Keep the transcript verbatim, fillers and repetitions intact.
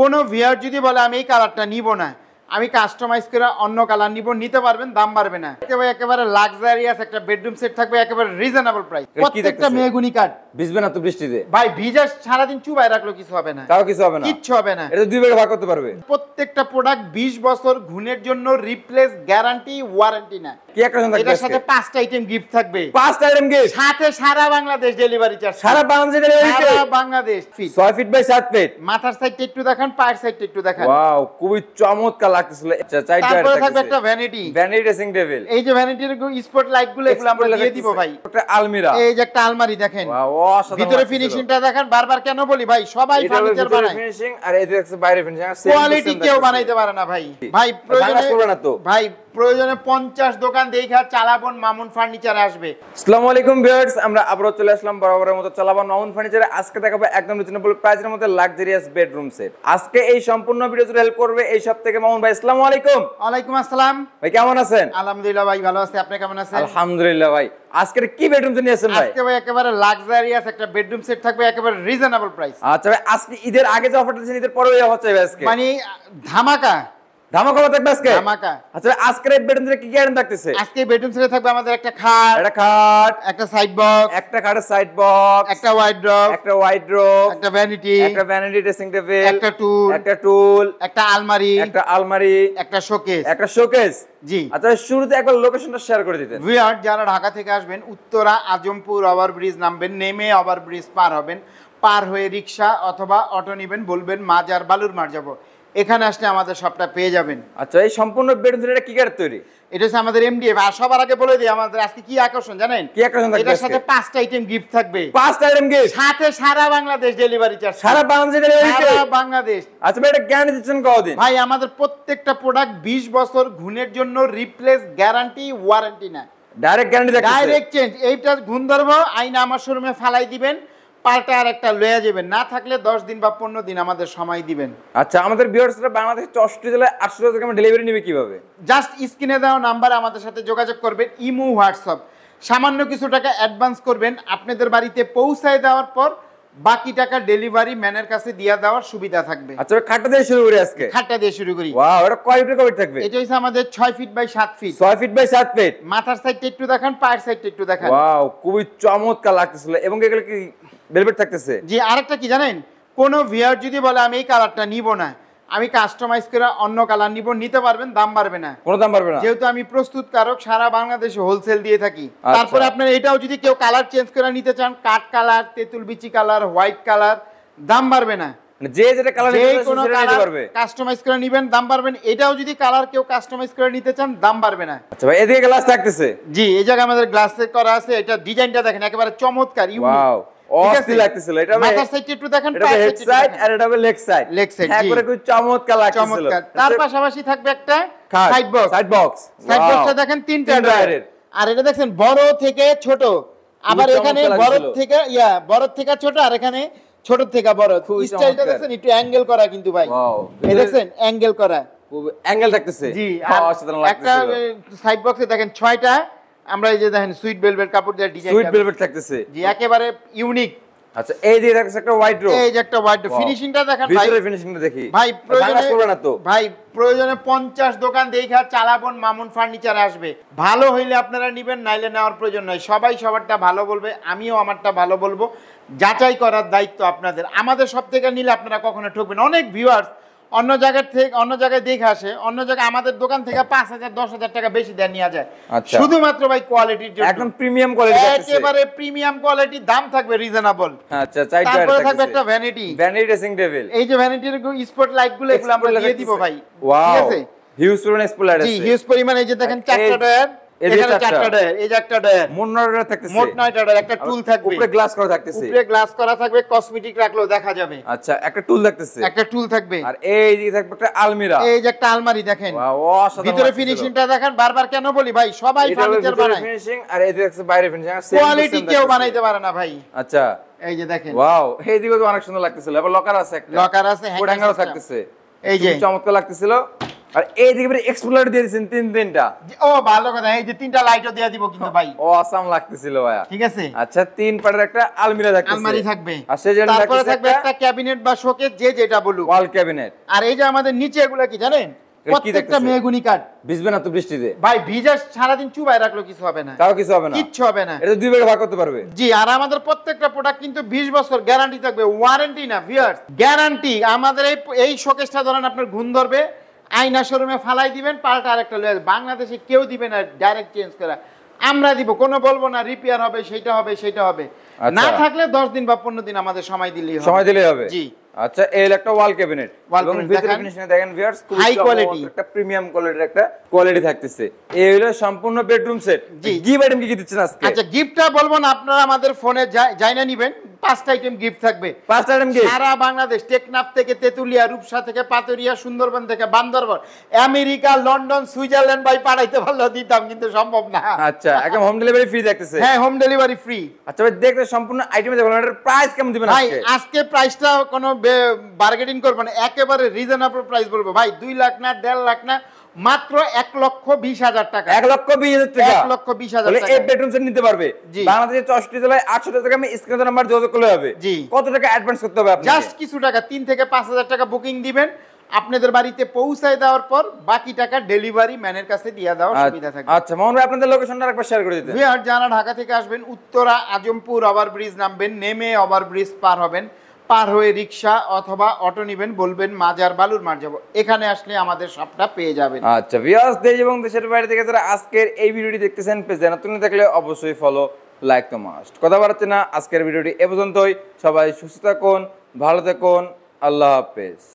কোনো ভিউয়ার যদি বলে আমি এই কালারটা নিব না, আমি কাস্টমাইজ করে অন্য কালার নিব, নিতে পারবেন, দাম বাড়বে না। একেবারে একেবারে লাক্সারিয়াস একটা বেডরুম সেট থাকবে, একেবারে রিজনেবল প্রাইস। প্রত্যেকটা মেহগুনি কাঠ, ভিজবে না তো বৃষ্টিতে ভাই, ভিজা সারাদিন চুবাই রাখলো কিছু হবে না, তাও কিছু হবে না, কিচ্ছু হবে না। এটা দুই ভাগে ভাগ করতে পারবে। প্রত্যেকটা প্রোডাক্ট বিশ বছর ঘুণের জন্য রিপ্লেস গ্যারান্টি, ওয়ারেন্টি না। কি একটা সুন্দর এটার সাথে পাঁচটা আইটেম গিফট থাকবে, পাঁচটা আইটেম গিফট সাথে সারা বাংলাদেশ ডেলিভারি চার্জ, সারা বাংলাদেশ ডেলিভারি চার্জ, সারা বাংলাদেশ। ছয় ফিট বাই সাত ফিট, মাথার সাইডটা একটু দেখান, পায়ের সাইডটা একটু দেখান। ওয়াও, খুবই চমৎকার। প্রয়োজনে পঞ্চাশ দোকান দেখা চালাবন মামুন ফার্নিচার আসবে। আসসালামু আলাইকুম ভিউয়ার্স, আমরা আবারও চলে আসলাম বরাবরের মতো চালাবন মামুন ফার্নিচারে। আজকে দেখাবো একদম রিজনেবল প্রাইসের মধ্যে লাক্সারিয়াস বেডরুম সেট। আজকে এই সম্পূর্ণ ভিডিও জুড়ে হেল্প করবে এই সব থেকে মামুন ভাই। আসসালামু আলাইকুম। ওয়ালাইকুম আসসালাম। ভাই কেমন আছেন? আলহামদুলিল্লাহ ভাই ভালো আছি, আপনি কেমন আছেন? আলহামদুলিল্লাহ ভাই। আজকের কি বেডরুম সেট নিয়েছেন ভাই? আজকে ভাই একেবারে লাক্সারিয়াস একটা বেডরুম সেট থাকবে, একেবারে রিজনেবল প্রাইস। আচ্ছা ভাই, আজকে ঈদের আগে যে অফারটা দিয়েছেন, ঈদের পরেও এই অফার চাইবে আজকে, মানে ধামাকা আসবেন। উত্তরা আজমপুর ওভারব্রিজ নামবেন, নেমে ওভারব্রিজ পার হবেন, পার হয়ে রিক্সা অথবা অটো নিবেন, বলবেন মাজার বালুরমার যাব, এখানে আসলে আমাদের সবটা পেয়ে যাবেন। আচ্ছা, এই সম্পূর্ণ বেডরুমটা কি কাঠ তৈরি? এটা হচ্ছে আমাদের এমডিএফ। আর সবার আগে বলে দিই আমাদের আজকে কি আকর্ষণ জানেন? কি আকর্ষণ থাকবে? এটার সাথে পাঁচটা আইটেম গিফট থাকবে, পাঁচটা আইটেম গিফট সাথে সারা বাংলাদেশ ডেলিভারি চার্জ, সারা বাংলাদেশ ডেলিভারি চার্জ, সারা বাংলাদেশ। আচ্ছা ভাই, এটা গ্যারান্টি দিচ্ছেন কতদিন? ভাই আমাদের প্রত্যেকটা প্রোডাক্ট বিশ বছর ঘুণের জন্য রিপ্লেস গ্যারান্টি, ওয়ারেন্টি না, ডাইরেক্ট গ্যারান্টি থাকবে, ডাইরেক্ট চেঞ্জ। এইটা গুণ ধরব আইনা আমার শোরুমে ফালাই দিবেন, পাল্টা আর একটা লয়ে যাবেন, না থাকলে দশ দিন বা পনেরো দিন আমাদের সময় দিবেন। আচ্ছা, আমাদের ভিউয়ার্সরা বাংলাদেশের চৌষট্টি জেলায় আটশো টাকা ডেলিভারি নেবে কিভাবে? জাস্ট স্ক্রিনে দেওয়া নাম্বারে আমাদের সাথে যোগাযোগ করবেন, ইমো হোয়াটসঅ্যাপ। সামান্য কিছু টাকা অ্যাডভান্স করবেন, আপনাদের বাড়িতে পৌঁছায় দেওয়ার পর বাকি টাকা ডেলিভারি ম্যানের কাছে দিয়ে দেওয়ার সুবিধা থাকবে। আচ্ছা, খাটটা দিয়ে শুরু করি আজকে। খাটটা দিয়ে শুরু করি। ওয়াও, এটা কয় ফিট কভার থাকবে? এটা হইছে আমাদের ছয় ফিট বাই সাত ফিট, ছয় ফিট বাই সাত ফিট, মাথার সাইডটা একটু দেখান, পায়ের সাইডটা একটু দেখান। ওয়াও, খুবই চমৎকার লাগতেছিল। এবং এগুলো কি ভেলভেট থাকতেছে? জি। আরেকটা কি জানেন, কোন ভিউয়ার যদি বলে আমি এই কালারটা নিব না, আমি কাস্টমাইজ করে অন্য কালার নিব, নিতে পারবেন, দাম বাড়বে না, কোনো দাম বাড়বে না, যেহেতু আমি প্রস্তুতকারক, সারা বাংলাদেশে হোলসেল দিয়ে থাকি। তারপরে আপনারা এটাও যদি কেউ কালার চেঞ্জ করে নিতে চান, কাট কালার, তেঁতুল বিচি কালার, হোয়াইট কালার, দাম বাড়বে না। যে যেটা কালার নিতে পারবে কাস্টমাইজ করে নেবেন, দাম বাড়বে না। এটাও যদি কালার কেউ কাস্টমাইজ করে নিতে চান, দাম বাড়বে না। আচ্ছা ভাই, এদিকে গ্লাস থাকতেছে। জি, এই জায়গায় আমাদের গ্লাস করা আছে। এটা ডিজাইনটা দেখেন, একেবারে চমৎকার, ইউনিক। তার পাশাপাশি থাকবে একটা সাইড বক্স। সাইড বক্সটা দেখেন তিনটা ড্রয়ারের। আর এটা দেখেন বড় থেকে ছোট, আবার এখানে বড় থেকে ইয়া বড় থেকে ছোট, আর এখানে ছোট থেকে বড়। স্টাইলটা দেখেন একটু অ্যাঙ্গেল করা, কিন্তু ভাই এই দেখেন অ্যাঙ্গেল করা, অ্যাঙ্গেল থাকতেছে। জি, একটা সাইড বক্সে দেখেন ছয়টা। আমরা এই যে দেখেন সুইট ভেলভেট কাপড় দিয়ে ডিজাইন, সুইট ভেলভেট থাকতেছে। জি, একেবারে ইউনিক। আচ্ছা, এই যে দেখেন একটা হোয়াইট ড্র, এই যে একটা হোয়াইট ড্র। ফিনিশিংটা দেখেন ভাই, ভিতরে ফিনিশিংটা দেখি ভাই, প্রয়োজনে করবে না তো ভাই, প্রয়োজনে পঞ্চাশ দোকান দেখা চালাবন মামুন ফার্নিচার আসবে। ভালো হইলে আপনারা নেবেন, নাইলে নেওয়ার প্রয়োজন নাই। সবাই সবারটা ভালো বলবে, আমিও আমারটা ভালো বলবো। যাচাই করার দায়িত্ব আপনাদের। আমাদের সব থেকে নিলে আপনারা কখনো ঠকবেন। অনেক ভিউয়ার্স অন্য জায়গার থেকে অন্য জায়গায় দেখে আসে, অন্য জায়গায় আমাদের দোকান থেকে পাঁচ হাজার দশ হাজার টাকা বেশি দেন নেওয়া যায়, শুধুমাত্র ভাই কোয়ালিটির জন্য। একদম প্রিমিয়াম কোয়ালিটি, একেবারে প্রিমিয়াম কোয়ালিটি, দাম থাকবে রিজনেবল। আচ্ছা, তারপরে থাকবে একটা ভ্যানিটি, ভ্যানিটি ড্রেসিং টেবিল। এই যে ভ্যানিটির স্পট লাইট গুলো, এগুলো আমরা দিয়ে দিব ভাই। ঠিক আছে, হিউজ পরিমাণে স্পট লাইট আছে। জি, হিউজ পরিমাণে। এই যে দেখেন চারটা ডয়ার, এখানে চারটা ডয়ার, এই যে একটা ডয়ার, মোট নয়টা থাকতেছে, মোট নয়টা ডয়ার। একটা টুল থাকবে, উপরে গ্লাস করা থাকতেছে, উপরে গ্লাস করা থাকবে, কসমেটিক রাখলো দেখা যাবে। আচ্ছা, একটা টুল থাকতেছে, একটা টুল থাকবে। আর এই যে থাকবে একটা আলমিরা, এই যে একটা আলমারি দেখেন। ওয়াও, ভিতরে ফিনিশিংটা দেখেন। বারবার কেন বলি ভাই, সবাই ফার্নিচার বানায় ফিনিশিং, আর এই যে আছে বাইরে ফিনিশিং, আর কোয়ালিটি কেউ বানাইতে পারে না ভাই। আচ্ছা, এই যে দেখেন। ওয়াও, এই দিকে তো অনেক সুন্দর লাগতেছিল। আবার লকার আছে, একটা লকার আছে, হ্যাঙ্গারও থাকতেছে। এই যে চমৎকার লাগতেছিল। আর এই দিকে পুরো এক্সপ্লোরার দিয়ে দিয়েছেন তিন তিনটা। ও ভালো কথা, এই যে তিনটা লাইটও দিয়ে দিব কিন্তু ভাই, ও আসাম লাগতেছিল ভাইয়া। ঠিক আছে, আচ্ছা তিন পাটের একটা আলমিরা থাকবে, আলমারি থাকবে, আর সেই জন্য তারপরে থাকবে একটা ক্যাবিনেট বা শোকেস, যে যেটা বলুক, ওয়াল ক্যাবিনেট। আর এই যে আমাদের নিচে এগুলা কি জানেন, প্রত্যেকটা মেহগুনি কাঠ, ভিজবে না তো বৃষ্টিতে ভাই, ভিজা সারাদিন চুবাই রাখলো কিছু হবে না, তাও কিছু হবে না, কিচ্ছু হবে না, এটা দুই ভাগে ভাগ করতে পারবে জি। আর আমাদের প্রত্যেকটা প্রোডাক্ট কিন্তু বিশ বছর গ্যারান্টি থাকবে, ওয়ারেন্টি না ভিউয়ার্স, গ্যারান্টি। আমাদের এই এই শোকেসটা ধরেন আপনার ঘুম ধরবে, আয়না শোরুমে ফালাই দিবেন, পাল্টা আরেকটা লয়ে আসবে। বাংলাদেশে কেউ দিবে না ডাইরেক্ট চেঞ্জ করা, আমরা দিব, কোনো বলবো না রিপেয়ার হবে, সেটা হবে সেটা হবে না, থাকলে দশ দিন বা পনেরো দিন আমাদের সময় দিলেই হবে, সময় দিলেই হবে জি। আচ্ছা এই একটা ওয়াল ক্যাবিনেট, এবং ভিতরে ফিনিশিংটা দেখেন ভিউয়ার্স, খুব কোয়ালিটি, একটা প্রিমিয়াম কোয়ালিটির একটা কোয়ালিটি থাকতেছে। এই হলো সম্পূর্ণ বেডরুম সেট। গিফট আইটেম কি কি দিচ্ছেন আজকে? আচ্ছা গিফটটা বলবো না, আপনারা আমাদের ফোনে জানা নিবেন, পাঁচটা আইটেম গিফট থাকবে, পাঁচটা আইটেম গিফট। সারা বাংলাদেশ, টেকনাফ থেকে তেতুলিয়া, রূপসা থেকে পাতুরিয়া, সুন্দরবন থেকে বান্দরবন, আমেরিকা, লন্ডন, সুইজারল্যান্ড ভাই পাঠাইতে পারলেও দিতাম, কিন্তু সম্ভব না। আচ্ছা একদম হোম ডেলিভারি ফ্রি থাকতেছে। হ্যাঁ হোম ডেলিভারি ফ্রি। আচ্ছা ভাই দেখতে সম্পূর্ণ আইটেম দেখুন, এটার প্রাইস কেমন দিবেন আজকে? আজকে প্রাইসটা কোনো বার্গেনিং করব না, একেবারে রিজনেবল প্রাইস বলবো ভাই, দুই লাখ না দেড় লাখ না, মাত্র এক লক্ষ বিশ হাজার টাকা, এক লক্ষ বিশ হাজার টাকা, এক লক্ষ বিশ হাজার টাকা এই বেডরুম সেট নিতে পারবে। বাংলাদেশে চৌষট্টি জেলায় আটশো টাকা আমি স্ক্রিনে দেওয়া নাম্বার যোগাযোগ করলে হবে। কত টাকা অ্যাডভান্স করতে হবে? জাস্ট কিছু টাকা, তিন থেকে পাঁচ হাজার টাকা বুকিং দিবেন, আপনাদের বাড়িতে পৌঁছায় দেওয়ার পর বাকি টাকা ডেলিভারি ম্যানের কাছে দিয়ে দেওয়ার সুবিধা থাকবে। আচ্ছা মোহন ভাই আপনাদের লোকেশনটা আরেকবার শেয়ার করে দিতে। ভিউয়ার যারা ঢাকা থেকে আসবেন, উত্তরা আজমপুর ওভারব্রিজ নামবেন, নেমে ওভারব্রিজ পার হবেন, পার হয়ে রিক্সা অথবা অটো নেবেন, বলবেন মাজার বালুরমার যাব, এখানে আসলে আমাদের সবটা পেয়ে যাবেন। আচ্ছা ভিউয়ার্স দেশ এবং দেশের বাইরে থেকে যারা আজকের এই ভিডিওটি দেখতেছেন, পেজে নতুন থাকলে অবশ্যই ফলো, লাইক তো মাস্ট। কথা বাড়াচ্ছি না, আজকের ভিডিওটি এ পর্যন্তই। সবাই সুস্থ থাকুন, ভালো থাকুন, আল্লাহ হাফেজ।